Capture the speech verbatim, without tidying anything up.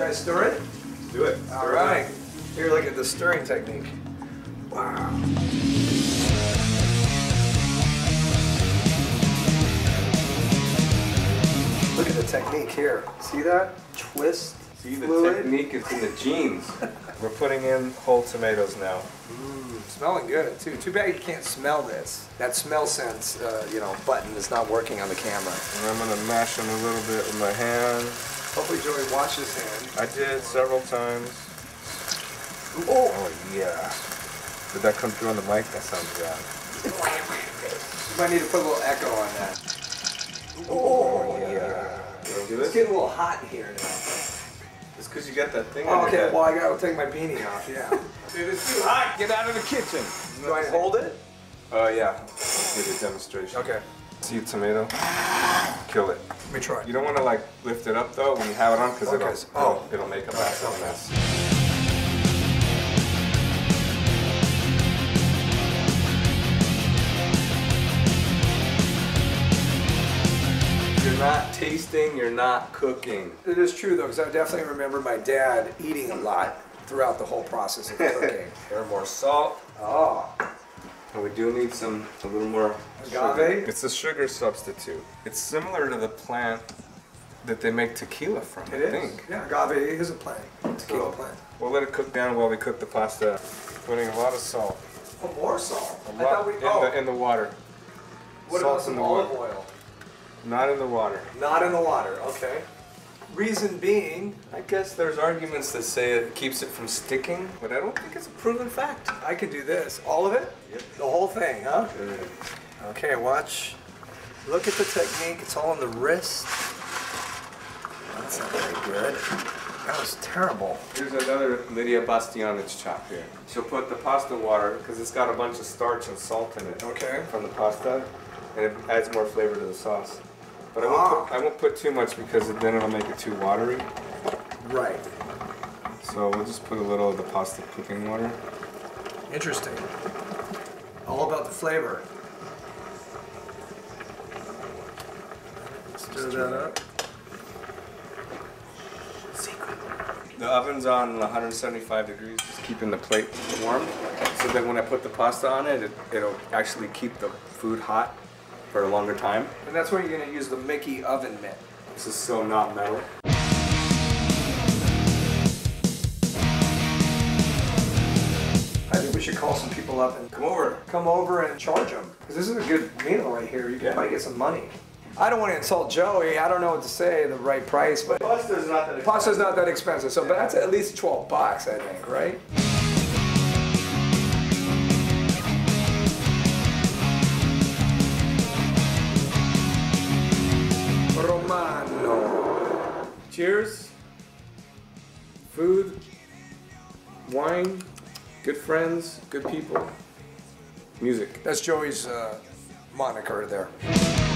Should I stir it? Let's do it. All right. Here, look at the stirring technique. Wow. Look at the technique here. See that? Twist. See, the fluid. Technique is in the genes. We're putting in whole tomatoes now. Ooh, smelling good too. Too bad you can't smell this. That smell sense, uh, you know, button is not working on the camera. And I'm gonna mash them a little bit with my hand. Hopefully Joey washed his hand. I did several times. Ooh. Oh, oh yeah. Did that come through on the mic? That sounds bad. You might need to put a little echo on that. Ooh. Oh yeah. yeah. It's getting a little hot in here now. It's because you got that thing on oh, okay. your head. Well, I gotta take my beanie off, yeah. Dude, it's too hot. Get out of the kitchen. Do I hold it? Oh, uh, yeah. Let's do the demonstration. Okay. See a tomato? Kill it. Let me try. You don't want to, like, lift it up, though, when you have it on, because okay. it'll, oh. it'll, it'll make a massive okay. mess. You're not tasting, you're not cooking. It is true though, because I definitely remember my dad eating a lot throughout the whole process of cooking. There more salt. Oh. And we do need some, a little more agave. Sugar. It's a sugar substitute. It's similar to the plant that they make tequila from, it I is. think. Yeah, agave is a plant, tequila so, plant. We'll let it cook down while we cook the pasta. Putting a lot of salt. Oh, more salt? A lot I thought we, in, oh. the, in the water. What Salt's about some olive water. oil? Not in the water. Not in the water, okay. Reason being, I guess there's arguments that say it keeps it from sticking, but I don't think it's a proven fact. I could do this. All of it? Yep. The whole thing, huh? Good. Okay, watch. Look at the technique. It's all in the wrist. That's not very good. That was terrible. Here's another Lydia Bastianich chop here. She'll put the pasta water, because it's got a bunch of starch and salt in it. Okay. From the pasta, and it adds more flavor to the sauce. But I won't, ah. put, I won't put too much because then it'll make it too watery. Right. So we'll just put a little of the pasta cooking water. Interesting. All about the flavor. Stir that up. Secret. The oven's on one hundred seventy-five degrees, just keeping the plate warm. So then when I put the pasta on it, it it'll actually keep the food hot for a longer time. And that's where you're going to use the Mickey oven mitt. This is so not metal. I think we should call some people up and come over. Come over and charge them. Because this is a good meal right here. You yeah. might get some money. I don't want to insult Joey. I don't know what to say, the right price, but pasta's not that expensive. Pasta's not that expensive. So yeah. but that's at least twelve bucks, I think, right? Cheers, food, wine, good friends, good people, music. That's Joey's uh, moniker there.